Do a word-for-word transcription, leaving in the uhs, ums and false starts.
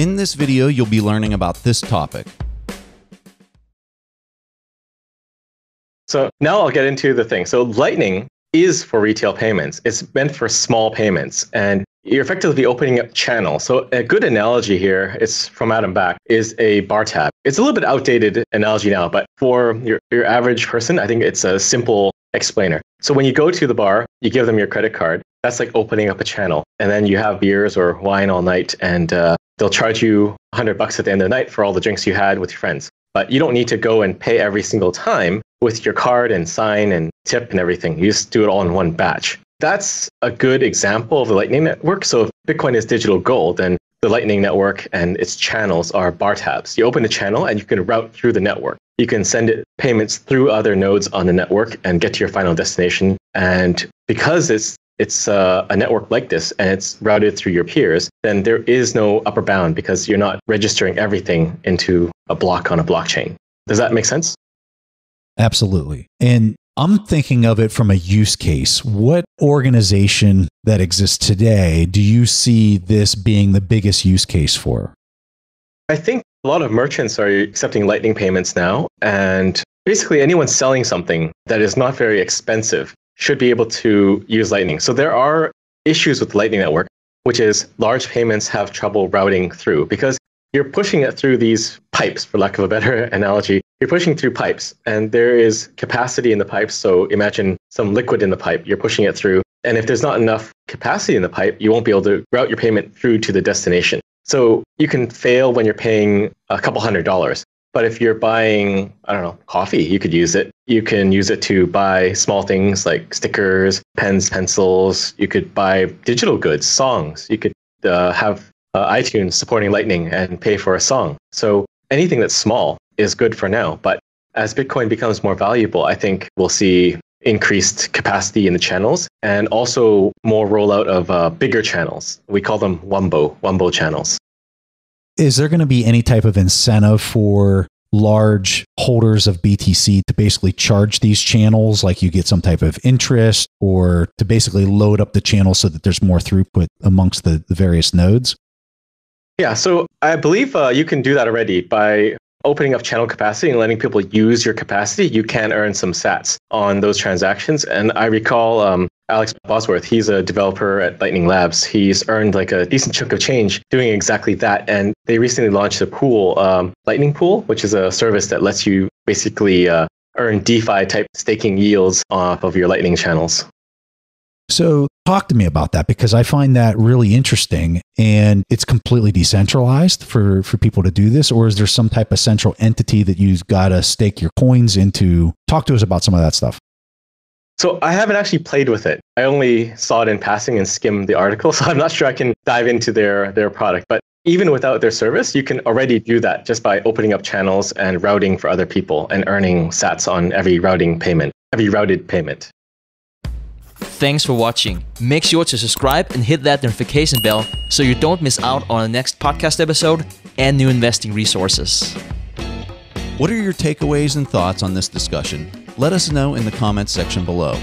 In this video, you'll be learning about this topic. So now I'll get into the thing. So Lightning is for retail payments. It's meant for small payments, and you're effectively opening up channel. So a good analogy here, it's from Adam Back, is a bar tab. It's a little bit outdated analogy now, but for your, your average person, I think it's a simple explainer. So when you go to the bar, you give them your credit card. That's like opening up a channel. And then you have beers or wine all night, and uh, they'll charge you a hundred bucks at the end of the night for all the drinks you had with your friends. But you don't need to go and pay every single time with your card and sign and tip and everything. You just do it all in one batch. That's a good example of the Lightning Network. So if Bitcoin is digital gold, then the Lightning Network and its channels are bar tabs. You open the channel and you can route through the network. You can send it payments through other nodes on the network and get to your final destination. And because it's it's uh, a network like this and it's routed through your peers, then there is no upper bound because you're not registering everything into a block on a blockchain. Does that make sense? Absolutely. And I'm thinking of it from a use case. What organization that exists today do you see this being the biggest use case for? I think a lot of merchants are accepting Lightning payments now. And basically anyone selling something that is not very expensive should be able to use Lightning. So there are issues with the Lightning Network, which is large payments have trouble routing through because you're pushing it through these pipes, for lack of a better analogy. You're pushing through pipes, and there is capacity in the pipes. So imagine some liquid in the pipe, you're pushing it through. And if there's not enough capacity in the pipe, you won't be able to route your payment through to the destination. So you can fail when you're paying a couple hundred dollars. But if you're buying, I don't know, coffee, you could use it. You can use it to buy small things like stickers, pens, pencils. You could buy digital goods, songs. You could uh, have Uh, iTunes supporting Lightning and pay for a song. So anything that's small is good for now. But as Bitcoin becomes more valuable, I think we'll see increased capacity in the channels and also more rollout of uh, bigger channels. We call them Wumbo, Wumbo channels. Is there going to be any type of incentive for large holders of B T C to basically charge these channels, like you get some type of interest, or to basically load up the channel so that there's more throughput amongst the, the various nodes? Yeah, so I believe uh, you can do that already by opening up channel capacity and letting people use your capacity. You can earn some sats on those transactions. And I recall um, Alex Bosworth, he's a developer at Lightning Labs. He's earned like a decent chunk of change doing exactly that. And they recently launched a pool, um, Lightning Pool, which is a service that lets you basically uh, earn DeFi type staking yields off of your Lightning channels. So talk to me about that, because I find that really interesting, and it's completely decentralized for, for people to do this, or is there some type of central entity that you've got to stake your coins into? Talk to us about some of that stuff. So I haven't actually played with it. I only saw it in passing and skimmed the article, so I'm not sure I can dive into their, their product. But even without their service, you can already do that just by opening up channels and routing for other people and earning sats on every routing payment, every routed payment. Thanks for watching. Make sure to subscribe and hit that notification bell so you don't miss out on our next podcast episode and new investing resources. What are your takeaways and thoughts on this discussion? Let us know in the comments section below.